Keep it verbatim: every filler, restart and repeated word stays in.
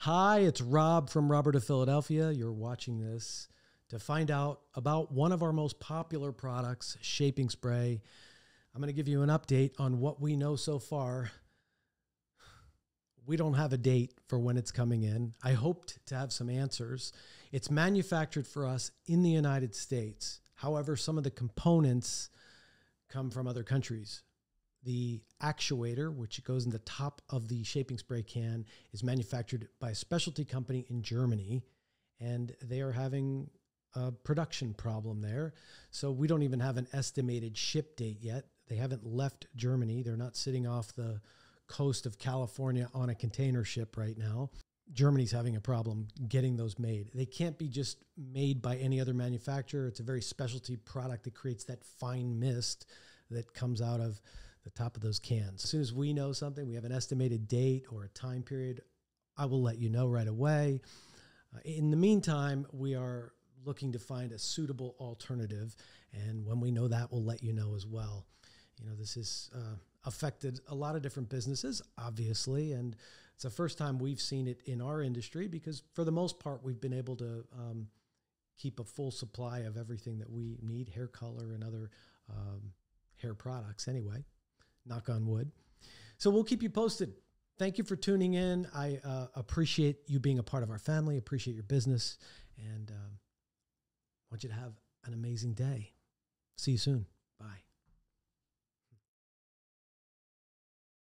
Hi, it's Rob from Robert of Philadelphia. You're watching this to find out about one of our most popular products, Shaping Spray. I'm going to give you an update on what we know so far. We don't have a date for when it's coming in. I hoped to have some answers. It's manufactured for us in the United States. However, some of the components come from other countries. The actuator, which goes in the top of the shaping spray can, is manufactured by a specialty company in Germany, and they are having a production problem there. So we don't even have an estimated ship date yet. They haven't left Germany. They're not sitting off the coast of California on a container ship right now. Germany's having a problem getting those made. They can't be just made by any other manufacturer. It's a very specialty product that creates that fine mist that comes out of the top of those cans. As soon as we know something, we have an estimated date or a time period, I will let you know right away. Uh, in the meantime, we are looking to find a suitable alternative. And when we know that, we'll let you know as well. You know, this has uh, affected a lot of different businesses, obviously. And it's the first time we've seen it in our industry because for the most part, we've been able to um, keep a full supply of everything that we need, hair color and other um, hair products anyway. Knock on wood. So we'll keep you posted. Thank you for tuning in. I uh, appreciate you being a part of our family, appreciate your business, and um, want you to have an amazing day. See you soon.